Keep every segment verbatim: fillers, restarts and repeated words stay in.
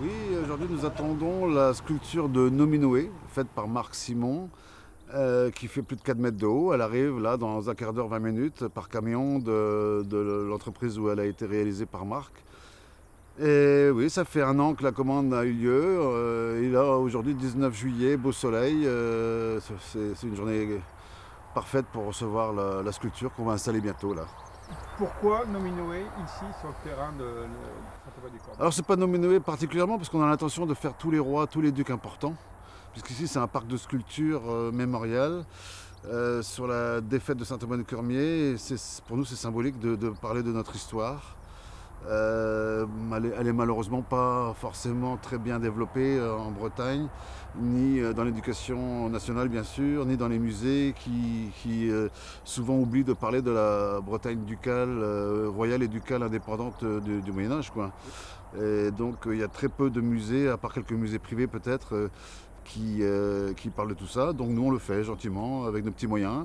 Oui, aujourd'hui nous attendons la sculpture de Nominoé, faite par Marc Simon, euh, qui fait plus de quatre mètres de haut. Elle arrive là dans un quart d'heure, vingt minutes, par camion de, de l'entreprise où elle a été réalisée par Marc. Et oui, ça fait un an que la commande a eu lieu. Euh, et là, aujourd'hui, dix-neuf juillet, beau soleil. Euh, C'est une journée parfaite pour recevoir la, la sculpture qu'on va installer bientôt là. Pourquoi Nominoé ici sur le terrain de Saint-Aubin-du-Corps? Alors c'est pas Nominoé particulièrement parce qu'on a l'intention de faire tous les rois, tous les ducs importants, puisqu'ici c'est un parc de sculptures euh, mémorial euh, sur la défaite de Saint-Aubin-du-Cormier. Pour nous c'est symbolique de, de parler de notre histoire. Euh, elle n'est malheureusement pas forcément très bien développée euh, en Bretagne, ni euh, dans l'éducation nationale bien sûr, ni dans les musées qui, qui euh, souvent oublient de parler de la Bretagne ducale, euh, royale et ducale indépendante euh, du, du Moyen-Âge, quoi. Et donc il euh, y a très peu de musées, à part quelques musées privés peut-être, euh, qui, euh, qui parlent de tout ça. Donc nous on le fait gentiment, avec nos petits moyens.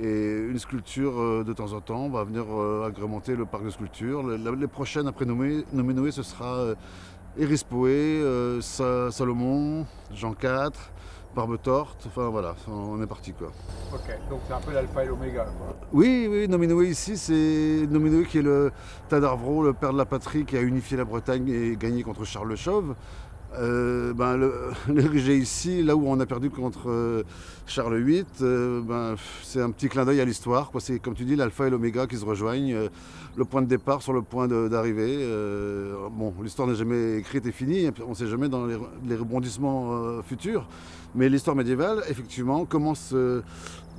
Et une sculpture de temps en temps va venir agrémenter le parc de sculpture. Les prochaines après Nominoé, ce sera Eris Poé, Salomon, Jean quatre, Barbe-Torte, enfin voilà, on est parti quoi. Ok, donc c'est un peu l'alpha et l'oméga. Oui, oui, Nominoé ici, c'est Nominoé qui est le Tadavro, le père de la patrie qui a unifié la Bretagne et gagné contre Charles le Chauve. Euh, ben, l'ériger ici, là où on a perdu contre euh, Charles huit, euh, ben, c'est un petit clin d'œil à l'histoire. C'est comme tu dis l'alpha et l'oméga qui se rejoignent, euh, le point de départ sur le point d'arrivée. Euh, bon, l'histoire n'est jamais écrite et finie, et puis on ne sait jamais dans les, les rebondissements euh, futurs, mais l'histoire médiévale, effectivement, commence euh,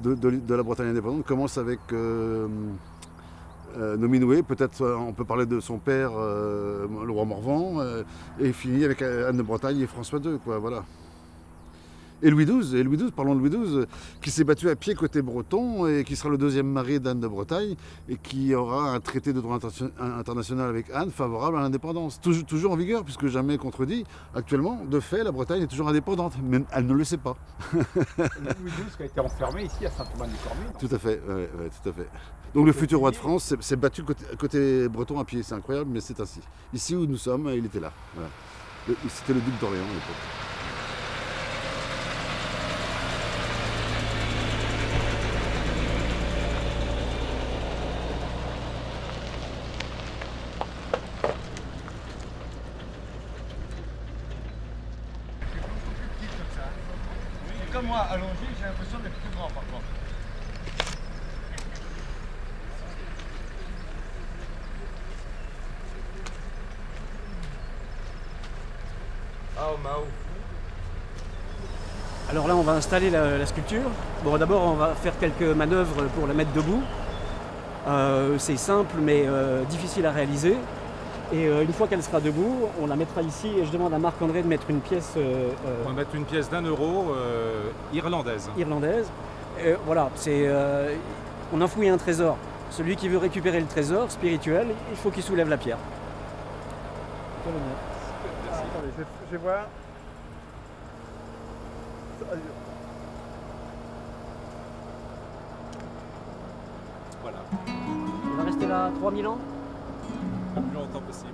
de, de, de la Bretagne indépendante, commence avec... Euh, Euh, Nominoé, peut-être euh, on peut parler de son père, euh, le roi Morvan, euh, et finit avec Anne de Bretagne et François deux, quoi, voilà. Et Louis douze, et Louis douze, parlons de Louis douze, qui s'est battu à pied côté breton et qui sera le deuxième mari d'Anne de Bretagne et qui aura un traité de droit international avec Anne favorable à l'indépendance. Toujours, toujours en vigueur, puisque jamais contredit. Actuellement, de fait, la Bretagne est toujours indépendante, mais elle ne le sait pas. Louis douze qui a été enfermé ici à Saint-Aubin-du-Cormier. Tout à fait, ouais, ouais, tout à fait. Donc le futur roi de France s'est battu côté, côté breton à pied, c'est incroyable, mais c'est ainsi. Ici où nous sommes, il était là. Voilà. C'était le duc d'Orléans à l'époque. Comme moi, allongé, j'ai l'impression d'être plus grand par contre. Oh, Mao. Alors là, on va installer la, la sculpture. Bon, d'abord, on va faire quelques manœuvres pour la mettre debout. Euh, C'est simple, mais euh, difficile à réaliser. Et euh, une fois qu'elle sera debout, on la mettra ici et je demande à Marc-André de mettre une pièce... Euh, on va mettre une pièce d'un euro euh, irlandaise. Irlandaise. Et voilà, c'est... Euh, on enfouit un trésor. Celui qui veut récupérer le trésor spirituel, il faut qu'il soulève la pierre. Merci. Attendez, je, je vais voir... Voilà. On va rester là trois mille ans ? Le plus longtemps possible.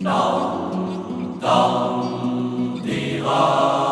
Non, non. Oh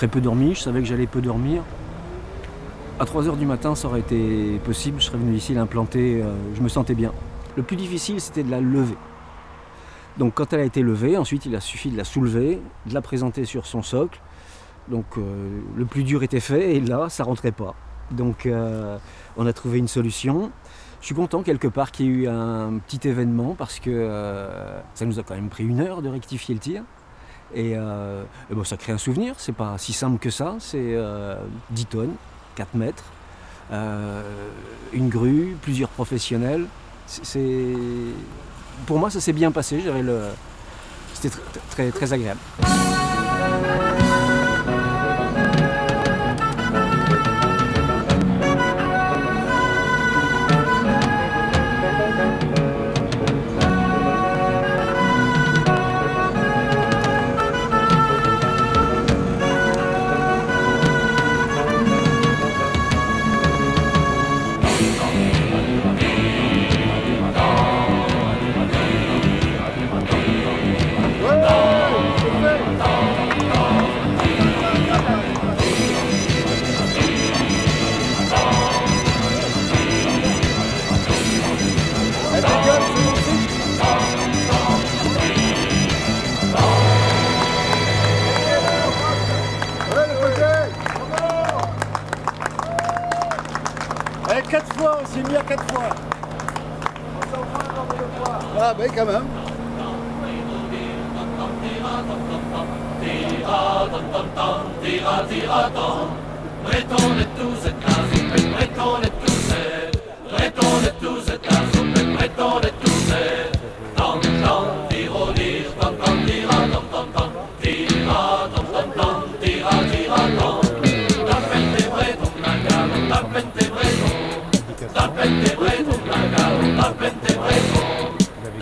très peu dormi, je savais que j'allais peu dormir. À trois heures du matin, ça aurait été possible, je serais venu ici l'implanter, euh, je me sentais bien. Le plus difficile, c'était de la lever. Donc quand elle a été levée, ensuite il a suffi de la soulever, de la présenter sur son socle. Donc euh, le plus dur était fait et là, ça rentrait pas. Donc euh, on a trouvé une solution. Je suis content quelque part qu'il y ait eu un petit événement parce que euh, ça nous a quand même pris une heure de rectifier le tir. Et, euh, et bon, ça crée un souvenir, c'est pas si simple que ça, c'est euh, dix tonnes, quatre mètres, euh, une grue, plusieurs professionnels. C'est... Pour moi, ça s'est bien passé, j'avais le... c'était tr très, très agréable. Quatre fois, on s'est mis à quatre fois. On s'en prend dans deux fois. Ah ben quand même.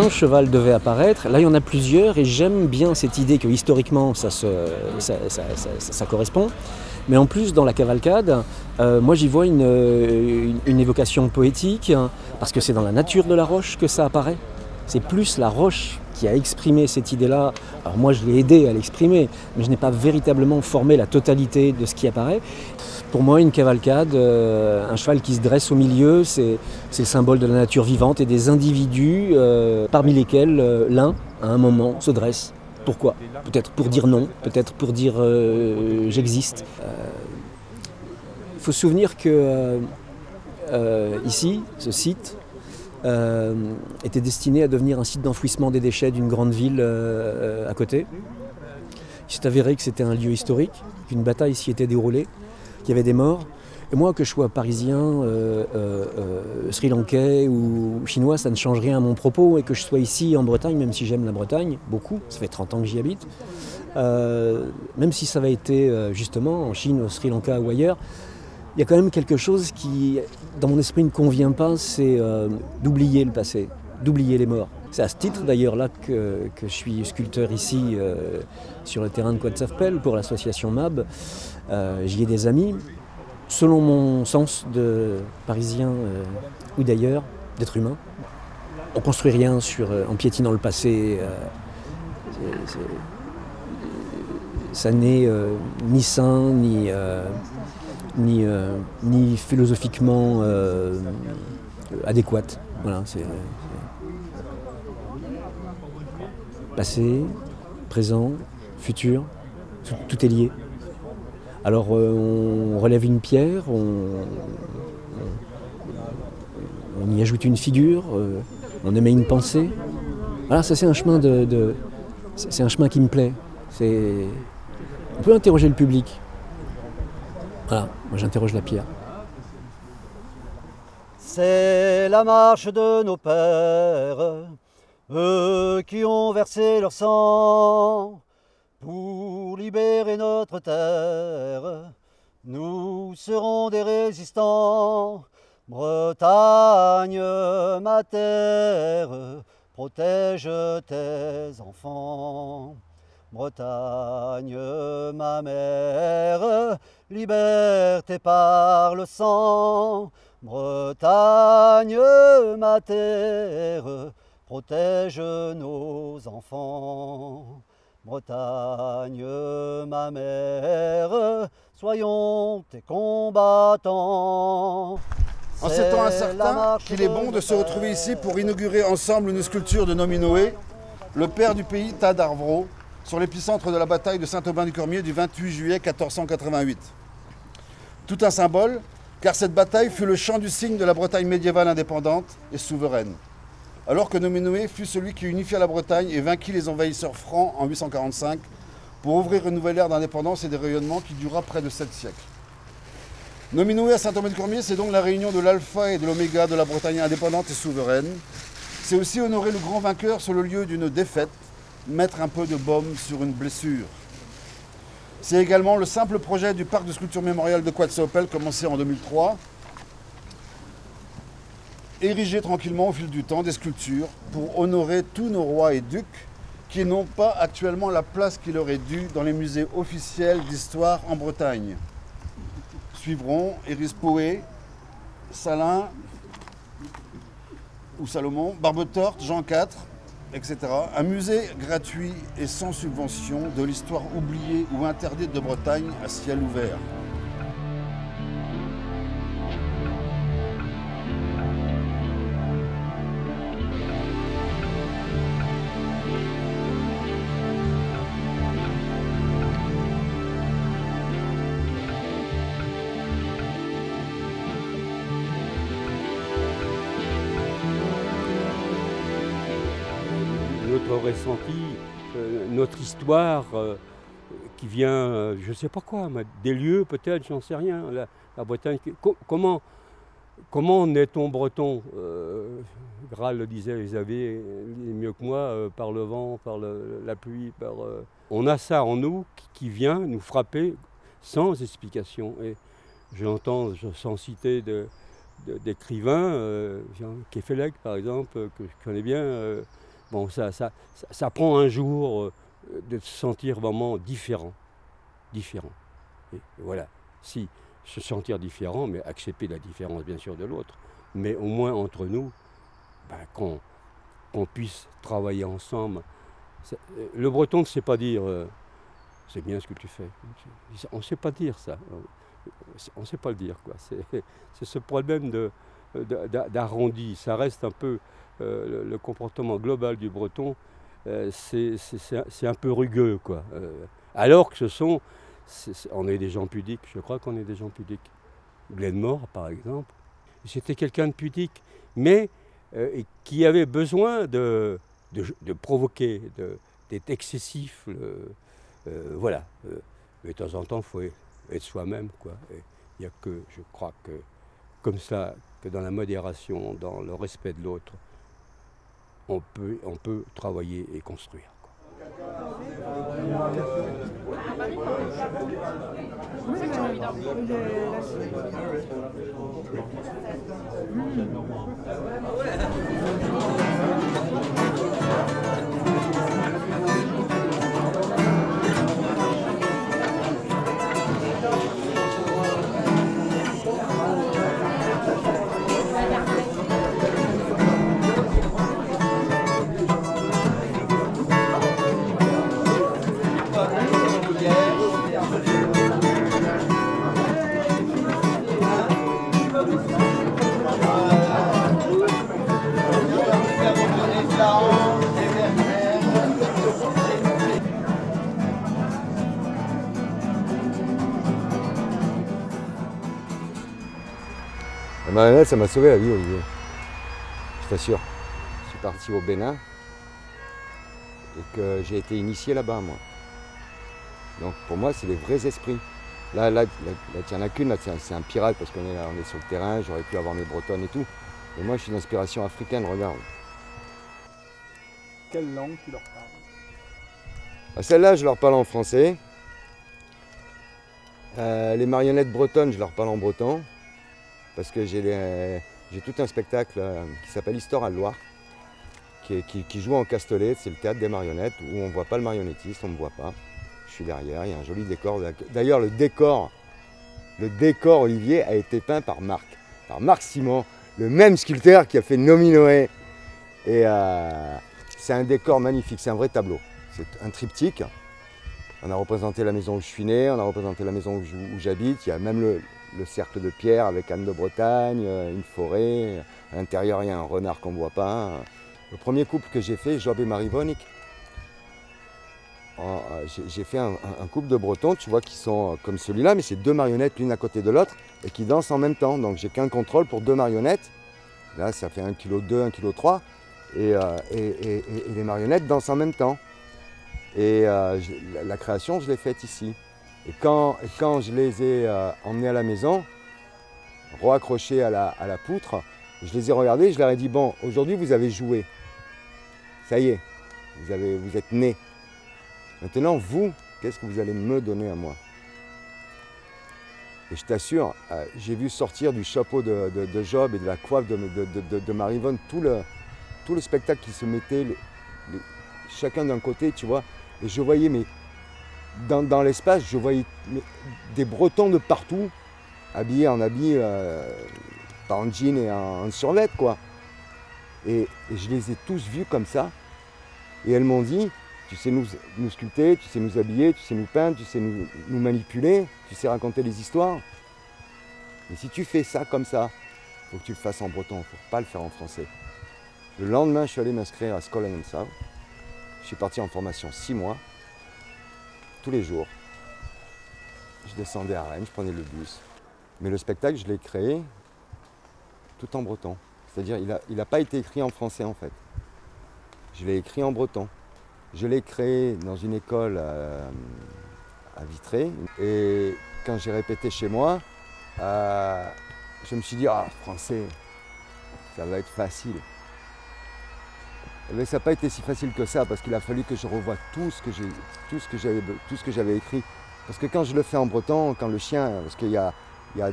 Un cheval devait apparaître, là il y en a plusieurs et j'aime bien cette idée que historiquement ça, se, ça, ça, ça, ça, ça correspond, mais en plus dans la cavalcade, euh, moi j'y vois une, une, une évocation poétique, hein, parce que c'est dans la nature de la roche que ça apparaît, c'est plus la roche qui a exprimé cette idée-là, alors moi je l'ai aidé à l'exprimer, mais je n'ai pas véritablement formé la totalité de ce qui apparaît. Pour moi, une cavalcade, euh, un cheval qui se dresse au milieu, c'est le symbole de la nature vivante et des individus euh, parmi lesquels euh, l'un, à un moment, se dresse. Pourquoi? Peut-être pour dire non, peut-être pour dire euh, j'existe. Il euh, faut se souvenir que euh, euh, ici, ce site, euh, était destiné à devenir un site d'enfouissement des déchets d'une grande ville euh, à côté. Il s'est avéré que c'était un lieu historique, qu'une bataille s'y était déroulée. Il y avait des morts. Et moi, que je sois parisien, euh, euh, euh, sri-lankais ou chinois, ça ne change rien à mon propos. Et que je sois ici en Bretagne, même si j'aime la Bretagne, beaucoup, ça fait trente ans que j'y habite, euh, même si ça avait été euh, justement en Chine, au Sri Lanka ou ailleurs, il y a quand même quelque chose qui, dans mon esprit, ne convient pas, c'est euh, d'oublier le passé, d'oublier les morts. C'est à ce titre d'ailleurs là que, que je suis sculpteur ici euh, sur le terrain de Coatzaffel pour l'association M A B. Euh, J'y ai des amis. Selon mon sens de parisien euh, ou d'ailleurs, d'être humain, on ne construit rien sur, euh, en piétinant le passé. Euh, c'est, c'est, ça n'est euh, ni sain, ni, euh, ni, euh, ni philosophiquement euh, adéquate. Voilà, c'est, passé, présent, futur, tout, tout est lié. Alors euh, on relève une pierre, on, on, on y ajoute une figure, euh, on émet une pensée. Voilà, ça c'est un chemin de, de c'est un chemin qui me plaît. On peut interroger le public. Voilà, moi j'interroge la pierre. C'est la marche de nos pères, eux qui ont versé leur sang pour libérer notre terre. Nous serons des résistants. Bretagne, ma terre, Protège tes enfants, Bretagne, ma mère, liberté par le sang. Bretagne, ma terre, protège nos enfants. Bretagne, ma mère, soyons tes combattants. En ces temps incertains, qu'il est bon de se retrouver ici pour inaugurer ensemble une sculpture de Nominoé, le père du pays Tad Arvro, sur l'épicentre de la bataille de Saint-Aubin-du-Cormier du vingt-huit juillet quatorze cent quatre-vingt-huit. Tout un symbole, car cette bataille fut le champ du signe de la Bretagne médiévale indépendante et souveraine. Alors que Nominoé fut celui qui unifia la Bretagne et vainquit les envahisseurs francs en huit cent quarante-cinq pour ouvrir une nouvelle ère d'indépendance et de rayonnement qui dura près de sept siècles. Nominoé à Saint-Aubin-du-Cormier, c'est donc la réunion de l'alpha et de l'oméga de la Bretagne indépendante et souveraine. C'est aussi honorer le grand vainqueur sur le lieu d'une défaite, mettre un peu de baume sur une blessure. C'est également le simple projet du parc de sculpture mémoriale de Coatzacoalcos, commencé en deux mille trois, érigé tranquillement au fil du temps des sculptures pour honorer tous nos rois et ducs qui n'ont pas actuellement la place qui leur est due dans les musées officiels d'histoire en Bretagne. Suivront Erispoé, Salin ou Salomon, Barbe-Torte, Jean quatre, et cetera. Un musée gratuit et sans subvention de l'histoire oubliée ou interdite de Bretagne à ciel ouvert. Notre ressenti, euh, notre histoire euh, qui vient, euh, je ne sais pas quoi, mais des lieux peut-être, j'en sais rien. La, la Bretagne, co comment, comment naît-on breton? euh, Graal le disait, ils avaient mieux que moi, euh, par le vent, par le, la pluie. Par, euh, on a ça en nous qui, qui vient nous frapper sans explication. Et j'entends, sans citer de, de, d'écrivains, euh, Kefelec par exemple, que je connais bien, euh, bon, ça, ça, ça, ça prend un jour euh, de se sentir vraiment différent. Différent. Et, et voilà. Si, se sentir différent, mais accepter la différence, bien sûr, de l'autre. Mais au moins, entre nous, ben, qu'on qu'on puisse travailler ensemble. Le breton ne sait pas dire euh, « c'est bien ce que tu fais ». On ne sait pas dire ça. On ne sait pas le dire, quoi. C'est ce problème de... d'arrondi, ça reste un peu euh, le comportement global du breton, euh, c'est un peu rugueux, quoi. Euh, alors que ce sont, c est, c est, on est des gens pudiques, je crois qu'on est des gens pudiques. Glenmore, par exemple, c'était quelqu'un de pudique, mais euh, qui avait besoin de, de, de provoquer, d'être excessif, le, euh, voilà. Euh, mais de temps en temps, il faut être soi-même, quoi. Il n'y a que, je crois que, comme ça, que dans la modération, dans le respect de l'autre, on peut, on peut travailler et construire. La marionnette, ça m'a sauvé la vie, Olivier. Je t'assure. Je suis parti au Bénin et que j'ai été initié là-bas, moi. Donc pour moi, c'est les vrais esprits. Là, là, là tiens, la cune, là, c'est un, un pirate parce qu'on est là, on est sur le terrain, j'aurais pu avoir mes bretonnes et tout. Et moi, je suis d'inspiration africaine, regarde. Quelle langue tu leur parles? À celle-là, je leur parle en français. Euh, les marionnettes bretonnes, je leur parle en breton. Parce que j'ai tout un spectacle qui s'appelle Histoire à Loire, qui, qui, qui joue en Castellet, c'est le théâtre des marionnettes, où on ne voit pas le marionnettiste, on ne me voit pas. Je suis derrière, il y a un joli décor. D'ailleurs, le décor, le décor, Olivier, a été peint par Marc, par Marc Simon, le même sculpteur qui a fait Nominoé. Et euh, c'est un décor magnifique, c'est un vrai tableau. C'est un triptyque. On a représenté la maison où je suis né, on a représenté la maison où j'habite. Il y a même le, le cercle de pierre avec Anne de Bretagne, une forêt. À l'intérieur, il y a un renard qu'on ne voit pas. Le premier couple que j'ai fait, Job et Marie Vonick. J'ai fait un, un couple de Bretons, tu vois, qui sont comme celui-là, mais c'est deux marionnettes l'une à côté de l'autre et qui dansent en même temps. Donc j'ai qu'un contrôle pour deux marionnettes. Là, ça fait un virgule deux kilos, un virgule trois kilos. Et, euh, et, et, et, et les marionnettes dansent en même temps. Et euh, je, la, la création, je l'ai faite ici. Et quand, et quand je les ai euh, emmenés à la maison, re-accrochés à la, à la poutre, je les ai regardés, je leur ai dit, bon, aujourd'hui, vous avez joué. Ça y est, vous, avez, vous êtes nés. Maintenant, vous, qu'est-ce que vous allez me donner à moi? Et je t'assure, euh, j'ai vu sortir du chapeau de, de, de Job et de la coiffe de, de, de, de, de Marie-Vonne tout le, tout le spectacle qui se mettait, les, les, chacun d'un côté, tu vois. Et je voyais, mais dans, dans l'espace, je voyais mais, des Bretons de partout, habillés en habits, euh, pas en jean et en, en survêt, quoi. Et, et je les ai tous vus comme ça. Et elles m'ont dit, tu sais nous, nous sculpter, tu sais nous habiller, tu sais nous peindre, tu sais nous, nous manipuler, tu sais raconter les histoires. Mais si tu fais ça comme ça, il faut que tu le fasses en breton, il ne faut pas le faire en français. Le lendemain, je suis allé m'inscrire à Scholl and Sow. Je suis parti en formation six mois, tous les jours. Je descendais à Rennes, je prenais le bus. Mais le spectacle, je l'ai créé tout en breton. C'est-à-dire, il n'a il a pas été écrit en français, en fait. Je l'ai écrit en breton. Je l'ai créé dans une école euh, à Vitré. Et quand j'ai répété chez moi, euh, je me suis dit, ah, français, ça va être facile. Mais ça n'a pas été si facile que ça, parce qu'il a fallu que je revoie tout ce que j'ai, tout ce que j'avais, tout ce que j'avais écrit. Parce que quand je le fais en breton, quand le chien, parce qu'il y a, il y a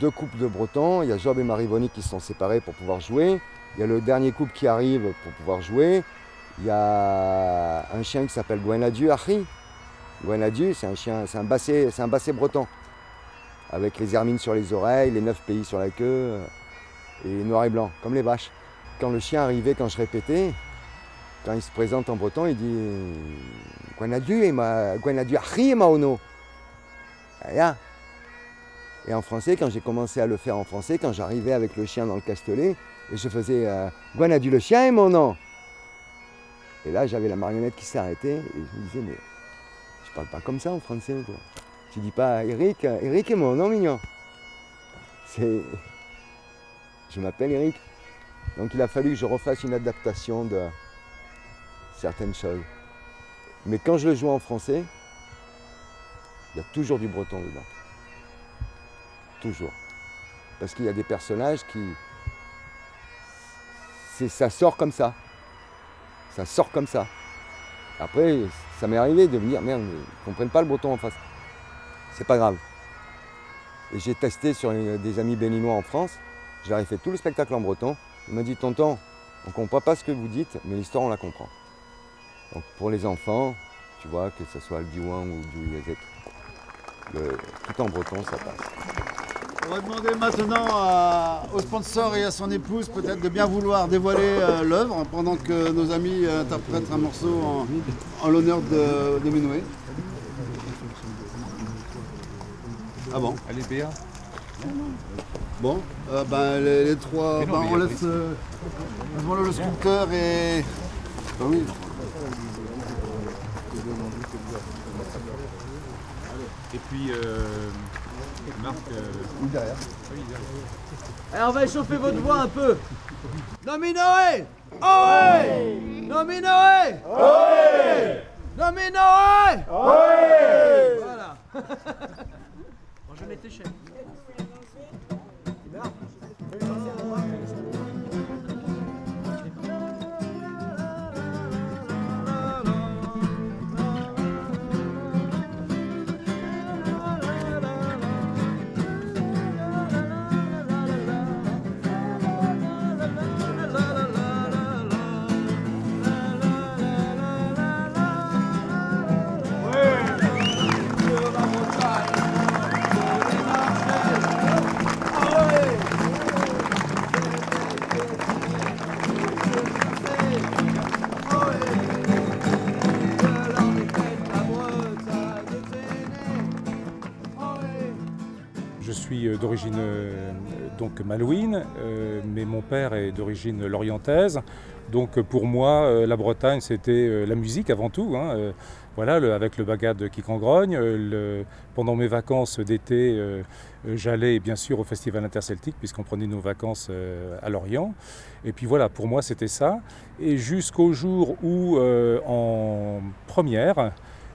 deux couples de bretons, il y a Job et Marie Vonick qui se sont séparés pour pouvoir jouer, il y a le dernier couple qui arrive pour pouvoir jouer, il y a un chien qui s'appelle Gwenadu Ahri. Gwenadu, c'est un chien, c'est un basset, c'est un basset breton, avec les hermines sur les oreilles, les neuf pays sur la queue, et noir et blanc, comme les vaches. Quand le chien arrivait, quand je répétais, quand il se présente en breton, il dit Gwenadu et ma Gwenadu Ahri et ma ono. Et en français, quand j'ai commencé à le faire en français, quand j'arrivais avec le chien dans le Castellet, et je faisais euh, Gwenadu le chien et mon nom. Et là, j'avais la marionnette qui s'est arrêtée et je me disais, mais je parle pas comme ça en français, quoi. Tu dis pas Eric, Eric est mon nom mignon. C'est... Je m'appelle Eric. Donc il a fallu que je refasse une adaptation de certaines choses. Mais quand je le joue en français, il y a toujours du breton dedans. Toujours. Parce qu'il y a des personnages qui... C'est... Ça sort comme ça. Ça sort comme ça. Après, ça m'est arrivé de me dire, merde, ils ne comprennent pas le breton en face. C'est pas grave. Et j'ai testé sur une, des amis béninois en France. Je leur ai fait tout le spectacle en breton. Ils m'ont dit, tonton, on ne comprend pas ce que vous dites, mais l'histoire, on la comprend. Donc pour les enfants, tu vois, que ce soit le diwan ou du yazek, tout en breton, ça passe. On va demander maintenant à, au sponsor et à son épouse peut-être de bien vouloir dévoiler euh, l'œuvre pendant que nos amis euh, interprètent un morceau en, en l'honneur de, de Nominoé. Ah bon? Allez, Béa. Bon, euh, ben, les, les trois, ben, on laisse euh, le sculpteur et... Ben, oui. Et puis... Euh... Marc, euh... oui, derrière. Oui, derrière. Alors, on va échauffer votre voix un peu. Nominoé! Ohé! Nominoé! Ohé! Nominoé! Ohé! Voilà. Bon, je mettais chez. La la la. suis d'origine euh, donc malouine, euh, mais mon père est d'origine lorientaise. Donc pour moi, euh, la Bretagne, c'était euh, la musique avant tout. Hein, euh, voilà, le, avec le bagad qui cangrogne. Euh, le, pendant mes vacances d'été, euh, j'allais bien sûr au Festival interceltique puisqu'on prenait nos vacances euh, à Lorient. Et puis voilà, pour moi, c'était ça. Et jusqu'au jour où, euh, en première,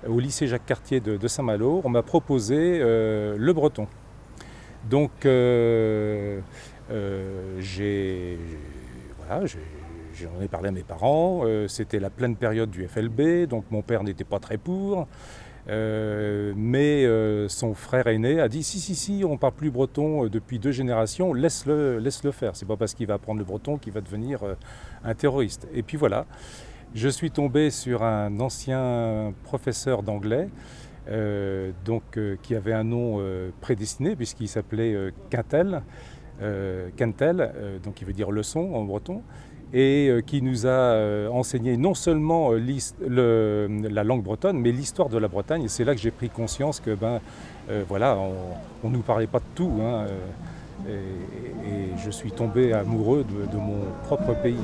au lycée Jacques-Cartier de, de Saint-Malo, on m'a proposé euh, le breton. Donc euh, euh, j'ai, voilà, j'ai, j'en ai parlé à mes parents, euh, c'était la pleine période du F L B, donc mon père n'était pas très pour, euh, mais euh, son frère aîné a dit « si, si, si, on ne parle plus breton depuis deux générations, laisse-le laisse-le faire, c'est pas parce qu'il va apprendre le breton qu'il va devenir euh, un terroriste ». Et puis voilà. Je suis tombé sur un ancien professeur d'anglais euh, euh, qui avait un nom euh, prédestiné puisqu'il s'appelait euh, Quintel, euh, Quintel euh, donc qui veut dire leçon en breton, et euh, qui nous a euh, enseigné non seulement le, la langue bretonne mais l'histoire de la Bretagne. Et c'est là que j'ai pris conscience que ben, euh, voilà, on ne nous parlait pas de tout. Hein, euh, et, et je suis tombé amoureux de, de mon propre pays.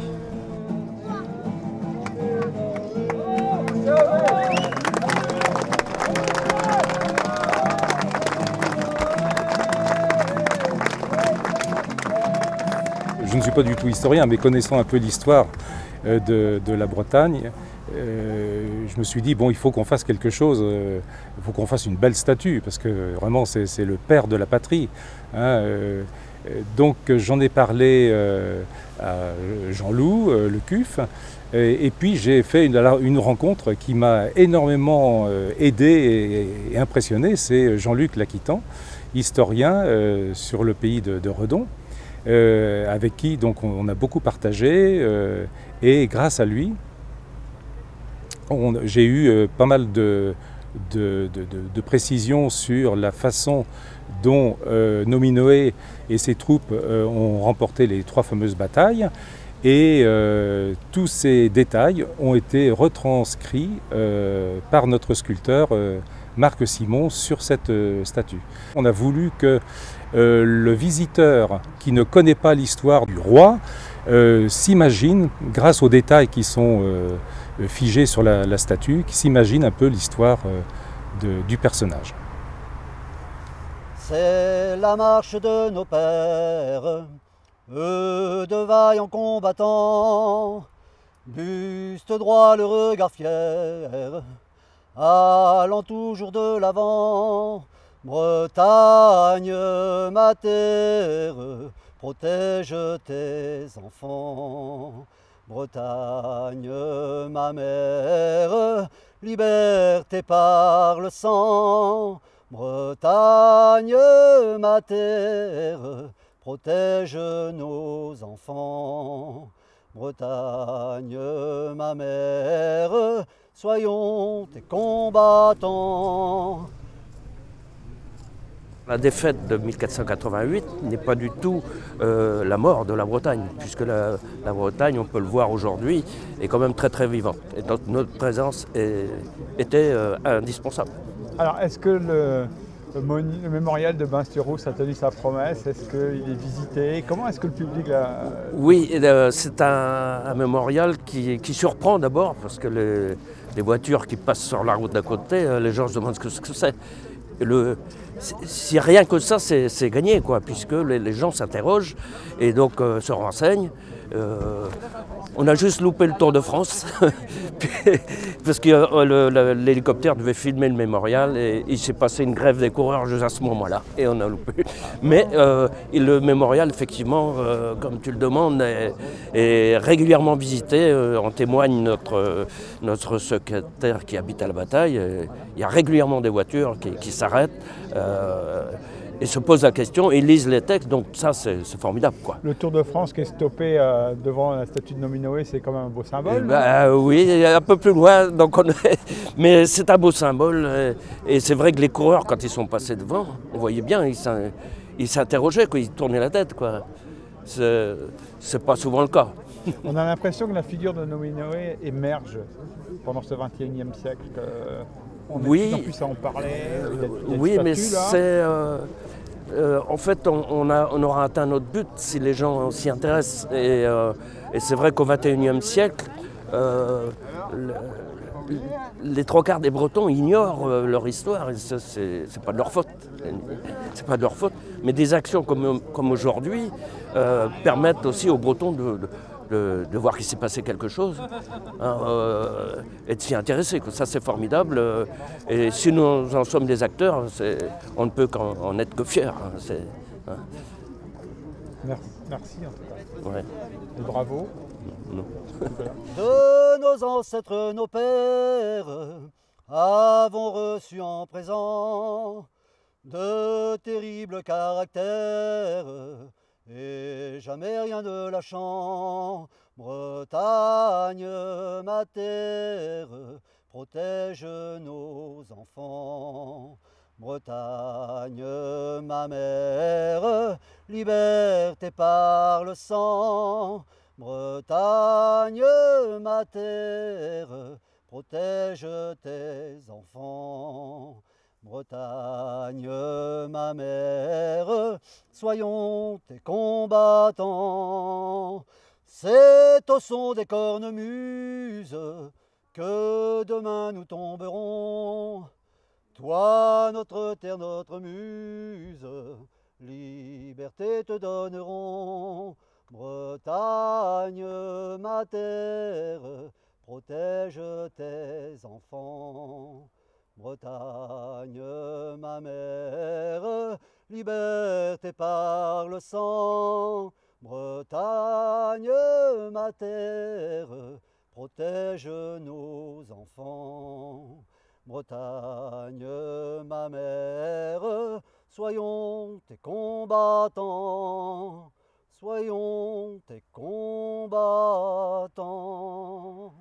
Je ne suis pas du tout historien, mais connaissant un peu l'histoire de, de la Bretagne, euh, je me suis dit, bon, il faut qu'on fasse quelque chose, euh, il faut qu'on fasse une belle statue, parce que vraiment, c'est le père de la patrie. Hein, euh, donc j'en ai parlé euh, à Jean-Loup, euh, le C U F, et, et puis j'ai fait une, une rencontre qui m'a énormément euh, aidé et, et impressionné, c'est Jean-Luc Lacquitant, historien euh, sur le pays de, de Redon, euh, avec qui donc, on, on a beaucoup partagé, euh, et grâce à lui, j'ai eu euh, pas mal de... De, de, de, de précision sur la façon dont euh, Nominoé et ses troupes euh, ont remporté les trois fameuses batailles. Et euh, tous ces détails ont été retranscrits euh, par notre sculpteur euh, Marc Simon sur cette euh, statue. On a voulu que euh, le visiteur qui ne connaît pas l'histoire du roi euh, s'imagine, grâce aux détails qui sont euh, figé sur la, la statue, qui s'imagine un peu l'histoire euh, du personnage. C'est la marche de nos pères, eux de vaillants combattants, buste droit le regard fier, allant toujours de l'avant. Bretagne, ma terre, protège tes enfants. Bretagne, ma mère, liberté par le sang. Bretagne, ma terre, protège nos enfants. Bretagne, ma mère, soyons tes combattants. La défaite de mille quatre cent quatre-vingt-huit n'est pas du tout euh, la mort de la Bretagne, puisque la, la Bretagne, on peut le voir aujourd'hui, est quand même très très vivante. Et donc notre présence est, était euh, indispensable. Alors est-ce que le, le mémorial de Bains-sur-Ouse a tenu sa promesse? Est-ce qu'il est visité? Comment est-ce que le public l'a... Oui, euh, c'est un, un mémorial qui, qui surprend d'abord, parce que les, les voitures qui passent sur la route d'à côté, les gens se demandent ce que c'est. Le, si rien que ça, c'est gagné, quoi, puisque les, les gens s'interrogent et donc euh, se renseignent. Euh, on a juste loupé le Tour de France, parce que euh, l'hélicoptère devait filmer le mémorial et il s'est passé une grève des coureurs juste à ce moment-là, et on a loupé. Mais euh, le mémorial, effectivement, euh, comme tu le demandes, est, est régulièrement visité. Euh, en témoigne notre, notre secrétaire qui habite à la bataille. Il y a régulièrement des voitures qui, qui s'arrêtent. Euh, Ils se posent la question, ils lisent les textes, donc ça c'est formidable, quoi. Le Tour de France qui est stoppé euh, devant la statue de Nominoé, c'est quand même un beau symbole. Bah, euh, oui, un peu plus loin, donc on est... mais c'est un beau symbole. Et, et c'est vrai que les coureurs, quand ils sont passés devant, on voyait bien, ils s'interrogeaient, ils tournaient la tête, quoi. C'est pas souvent le cas. On a l'impression que la figure de Nominoé émerge pendant ce vingt et unième siècle. Que... On oui, plus en plus à en parler, euh, il y a, il y a oui, mais c'est euh, euh, en fait, on, on, a, on aura atteint notre but si les gens s'y intéressent. Et, euh, et c'est vrai qu'au vingt et unième siècle, euh, le, les trois quarts des Bretons ignorent euh, leur histoire, et ça, c'est pas de leur faute. C'est pas de leur faute. Mais des actions comme, comme aujourd'hui euh, permettent aussi aux Bretons de, de, de, de voir qu'il s'est passé quelque chose, hein, euh, et de s'y intéresser. Ça, c'est formidable. Euh, et si nous en sommes des acteurs, on ne peut qu'en être que fiers. Hein, hein. Merci, merci en tout cas. Ouais. Et bravo. Non. De nos ancêtres, nos pères, avons reçu en présent de terribles caractères, et jamais rien de lâchant. Bretagne, ma terre, protège nos enfants. Bretagne, ma mère, liberté par le sang. Bretagne, ma terre, protège tes enfants. Bretagne, ma mère, soyons tes combattants. C'est au son des cornemuses que demain nous tomberons. Toi, notre terre, notre muse, liberté te donnerons. Bretagne, ma terre, protège tes enfants. Bretagne, ma mère, liberté par le sang. Bretagne, ma terre, protège nos enfants. Bretagne, ma mère, soyons tes combattants. Soyons tes combattants.